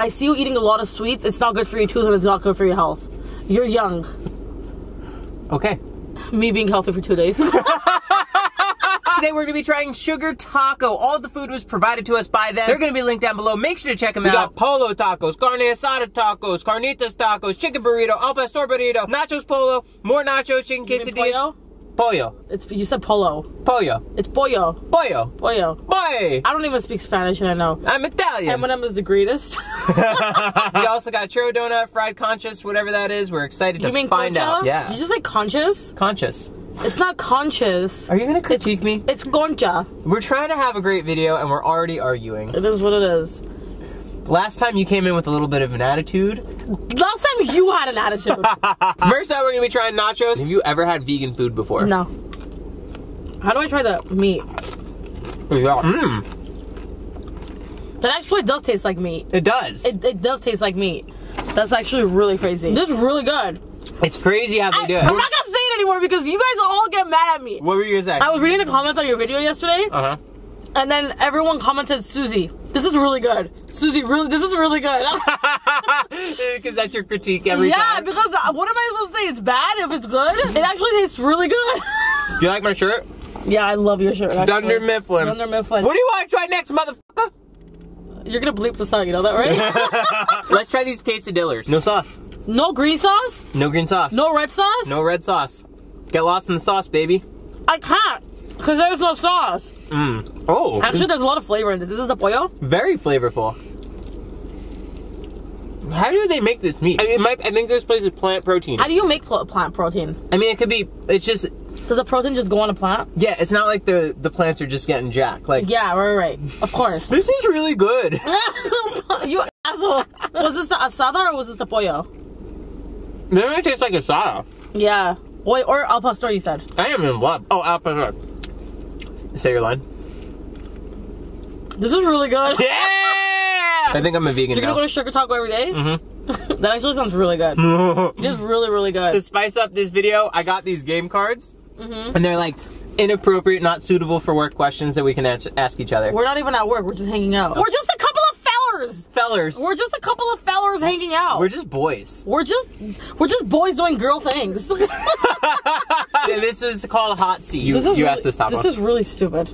I see you eating a lot of sweets. It's not good for your tooth and it's not good for your health. You're young. Okay. Me being healthy for 2 days. Today we're going to be trying Sugar Taco. All the food was provided to us by them. They're going to be linked down below. Make sure to check them out. We got polo tacos, carne asada tacos, carnitas tacos, chicken burrito, al pastor burrito, nachos polo, more nachos, chicken quesadillas. Pollo. It's, you said polo. Pollo. It's pollo. Pollo. Pollo. Boy. I don't even speak Spanish, and I know. I'm Italian. M&M is the greatest. We also got churro donut, fried conchas, whatever that is. We're excited to find out. Yeah. Did you just say conchas? Conchas. It's not conscious. Are you gonna critique me? It's concha. We're trying to have a great video and we're already arguing. It is what it is. Last time you came in with a little bit of an attitude. Last time you had an attitude. First time we're gonna be trying nachos. Have you ever had vegan food before? No. How do I try the meat? Mmm. That actually does taste like meat. It does. It does taste like meat. That's actually really crazy. This is really good. It's crazy how they do it. I'm not gonna say it anymore because you guys all get mad at me. What were you gonna say? I was reading the comments on your video yesterday. Uh-huh. And then everyone commented, Suzy, this is really good. Suzy, really, this is really good. Because that's your critique every time. Yeah, because what am I supposed to say? It's bad if it's good? It actually tastes really good. Do you like my shirt? Yeah, I love your shirt. Actually. Dunder Mifflin. Dunder Mifflin. What do you want to try next, motherfucker? You're gonna bleep this out, you know that, right? Let's try these quesadillas. No sauce. No green sauce? No green sauce. No red sauce? No red sauce. Get lost in the sauce, baby. I can't, because there's no sauce. Mm. Oh. Actually, there's a lot of flavor in this. Is this a pollo? Very flavorful. How do they make this meat? I mean, I think this place is plant protein. How do you make plant protein? I mean, it could be, it's just... Does the protein just go on a plant? Yeah, it's not like the plants are just getting jacked. Like, yeah, right. Of course. This is really good. You asshole. Was this the asada or was this the pollo? Maybe it tastes like asada. Yeah. Wait, or al pastor, you said. I am in love. Oh, al pastor. Say your line. This is really good. Yeah! I think I'm a vegan now. You're gonna go to Sugar Taco every day? Mm-hmm. That actually sounds really good. It is really, really good. To spice up this video, I got these game cards. Mm-hmm. And they're like inappropriate, not suitable for work questions that we can ask each other. We're not even at work. We're just hanging out. We're just a couple of fellers. We're just a couple of fellers hanging out. We're just boys. We're just boys doing girl things. Yeah, this is called hot seat. You asked this topic. This is really stupid.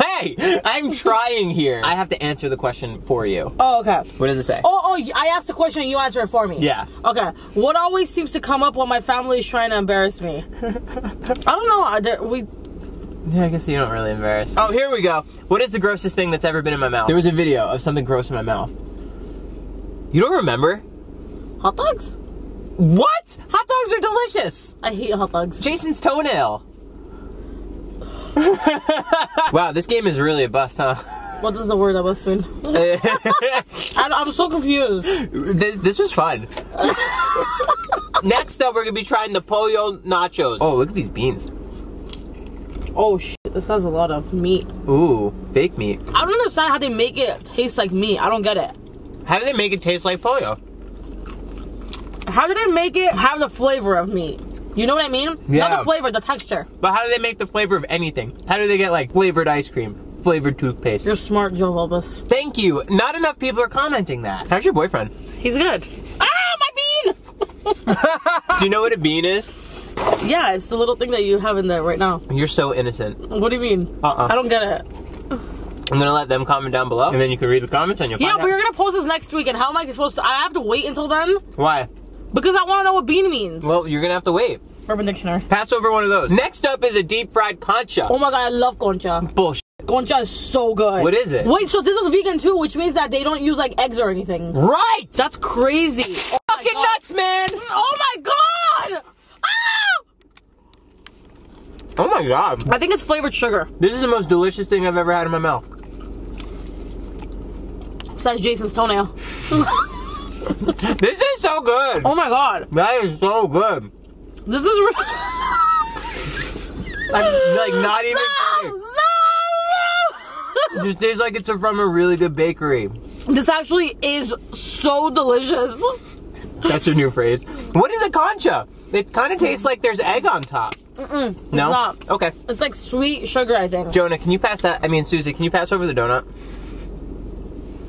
Hey, I'm trying here. I have to answer the question for you. Oh, okay. What does it say? Oh, I asked the question and you answer it for me. Yeah. Okay. What always seems to come up when my family is trying to embarrass me? I don't know. Yeah, I guess you don't really embarrass me. Oh, here we go. What is the grossest thing that's ever been in my mouth? There was a video of something gross in my mouth. You don't remember? Hot dogs? What? Hot dogs are delicious. I hate hot dogs. Jason's toenail. Wow, this game is really a bust, huh? What does the word a bust mean? I'm so confused. This was fun. Next up, we're going to be trying the pollo nachos. Oh, look at these beans. Oh, shit. This has a lot of meat. Ooh, fake meat. I don't understand how they make it taste like meat. I don't get it. How do they make it taste like pollo? How do they make it have the flavor of meat? You know what I mean? Yeah. Not the flavor, the texture. But how do they make the flavor of anything? How do they get like flavored ice cream, flavored toothpaste? You're smart, Joe Vulpis. Thank you. Not enough people are commenting that. How's your boyfriend? He's good. Ah, my bean! Do you know what a bean is? Yeah, it's the little thing that you have in there right now. You're so innocent. What do you mean? I don't get it. I'm gonna let them comment down below, and then you can read the comments and you'll find out. Yeah, but you're gonna post this next week, and how am I supposed to? I have to wait until then? Why? Because I want to know what bean means. Well, you're gonna have to wait. Urban Dictionary. Pass over one of those. Next up is a deep fried concha. Oh my god, I love concha. Bullshit. Concha is so good. What is it? Wait, so this is vegan too, which means that they don't use like eggs or anything. Right! That's crazy. Oh fucking nuts, man! Oh my god! Ah! Oh my god. I think it's flavored sugar. This is the most delicious thing I've ever had in my mouth. Besides Jason's toenail. This is so good. Oh my god. That is so good. This is really I'm like not even no. It just tastes like it's from a really good bakery. This actually is so delicious. That's your new phrase. What is a concha? It kind of tastes like there's egg on top. Mm-mm, no? Not. Okay. It's like sweet sugar, I think. Jonah, can you pass that? I mean, Suzy, can you pass over the donut?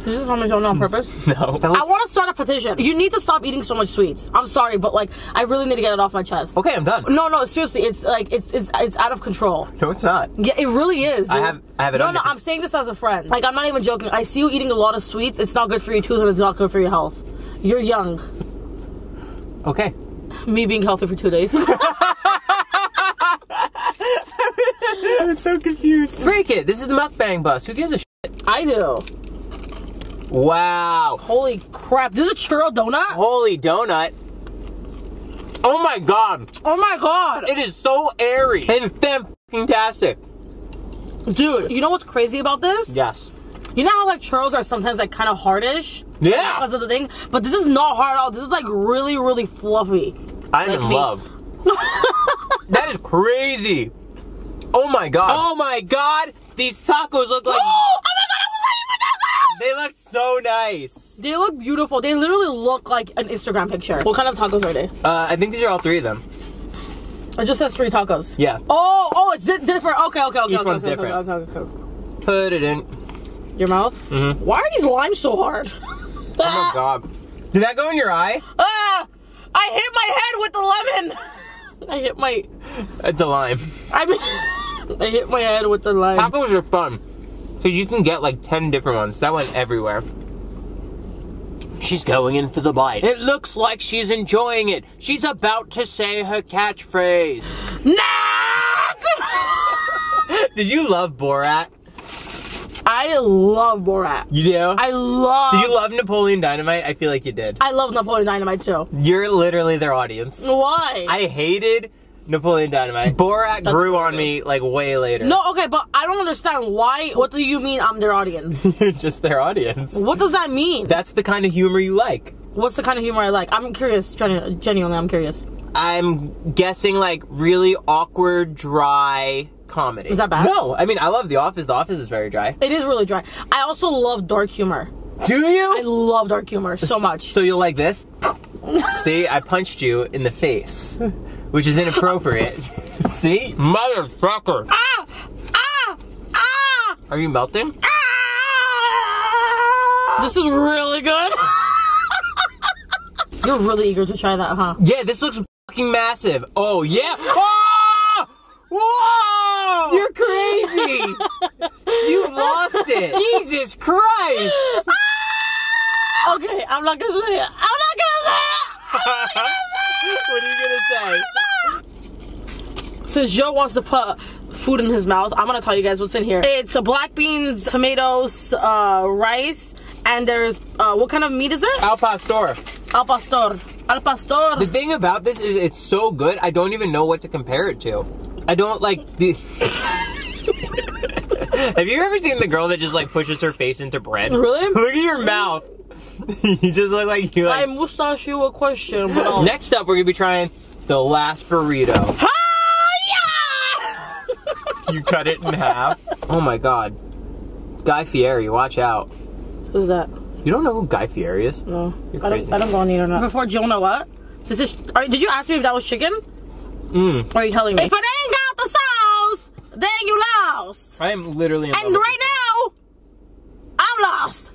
Did you just comment on purpose? No. I want to start a petition. You need to stop eating so much sweets. I'm sorry, but like, I really need to get it off my chest. Okay, I'm done. No, no, seriously, it's like, it's out of control. No, it's not. Yeah, it really is. I have it. No, no, I'm saying this as a friend. Like, I'm not even joking. I see you eating a lot of sweets. It's not good for your tooth and it's not good for your health. You're young. Okay. Me being healthy for 2 days. I was so confused. Break it. This is the mukbang bus. Who gives a shit? I do. Wow. Holy crap. This is a churro donut? Holy donut. Oh my god. Oh my god. It is so airy and fantastic. Dude, you know what's crazy about this? Yes. You know how like churros are sometimes like kind of hardish? Yeah. Because of the thing? But this is not hard at all. This is like really, really fluffy. I'm in love. That is crazy. Oh my god. Oh my god. These tacos look like... Oh my god. They look so nice. They look beautiful. They literally look like an Instagram picture. What kind of tacos are they? I think these are all three of them. It just says three tacos. Yeah. Oh, oh, it's different. Okay, okay, okay. Each one's different. Okay, okay, okay. Put it in your mouth. Mm-hmm. Why are these limes so hard? Oh my god! Did that go in your eye? Ah! I hit my head with the lemon. I hit my. It's a lime. I mean, I hit my head with the lime. Tacos are fun. Because you can get like 10 different ones. That went everywhere. She's going in for the bite. It looks like she's enjoying it. She's about to say her catchphrase. No! Did you love Borat? I love Borat. You do? I love... Do you love Napoleon Dynamite? I feel like you did. I love Napoleon Dynamite too. You're literally their audience. Why? I hated... Napoleon Dynamite. Borat grew on me like way later. No, okay, but I don't understand why. What do you mean I'm their audience? You're just their audience. What does that mean? That's the kind of humor you like. What's the kind of humor I like? I'm curious, genuinely, I'm curious. I'm guessing like really awkward, dry comedy. Is that bad? No, I mean, I love The Office. The Office is very dry. It is really dry. I also love dark humor. Do you? I love dark humor so much. So you'll like this? See, I punched you in the face. Which is inappropriate. See? Motherfucker! Ah! Ah! Ah! Are you melting? Ah! This is really good. You're really eager to try that, huh? Yeah, this looks fucking massive. Oh, yeah! Ah! Whoa! You're crazy! You lost it! Jesus Christ! Ah! Okay, I'm not gonna say it. I'm not gonna say it! I'm not gonna say it! What are you gonna say? Since Joe wants to put food in his mouth, I'm gonna tell you guys what's in here. It's black beans, tomatoes, rice, and there's what kind of meat is it? Al pastor. Al pastor. Al pastor. The thing about this is it's so good, I don't even know what to compare it to. I don't like the. Have you ever seen the girl that just like pushes her face into bread? Really? Look at your mouth. You just look like you like... I mustache you a question, bro. Next up, we're going to be trying the last burrito. Ah, yeah! You cut it in half. Oh my god. Guy Fieri, watch out. Who's that? You don't know who Guy Fieri is? No. You're crazy. I don't go on the internet. Before Jonah, what? Did you ask me if that was chicken? Mm. Or are you telling me? If it ain't got the sauce, then you lost. I am literally in love with you. And right now, I'm lost.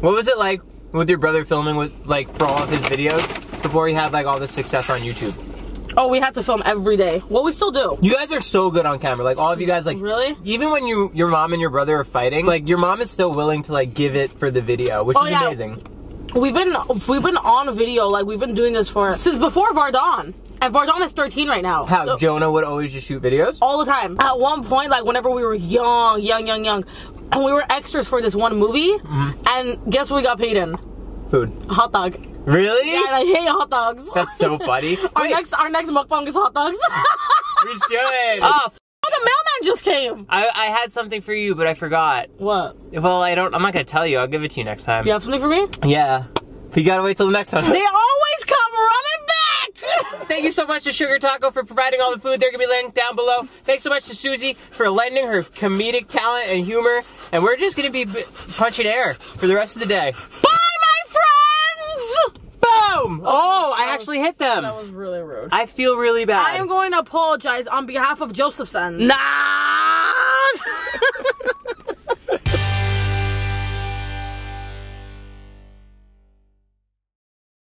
What was it like with your brother filming with like for all of his videos before he had like all this success on YouTube? Oh, we had to film every day. Well, we still do. You guys are so good on camera. Like all of you guys, like really, even when your mom and your brother are fighting, like your mom is still willing to like give it for the video, which is amazing. We've been on video, like we've been doing this for since before Vardan. And Vardan is 13 right now. How so, Jonah would always just shoot videos all the time. At one point, like whenever we were young. And we were extras for this one movie, and guess what we got paid in? Food. Hot dog. Really? Yeah, and I hate hot dogs. That's so funny. Our next mukbang is hot dogs. We should. Oh, the mailman just came. I had something for you, but I forgot. What? Well, I'm not gonna tell you. I'll give it to you next time. You have something for me? Yeah. But you gotta wait till the next time. They always come running back. Thank you so much to Sugar Taco for providing all the food. They're going to be linked down below. Thanks so much to Suzy for lending her comedic talent and humor. And we're just going to be punching air for the rest of the day. Bye, my friends! Boom! Oh, I actually hit them. That was really rude. I feel really bad. I am going to apologize on behalf of Josephson. Nah!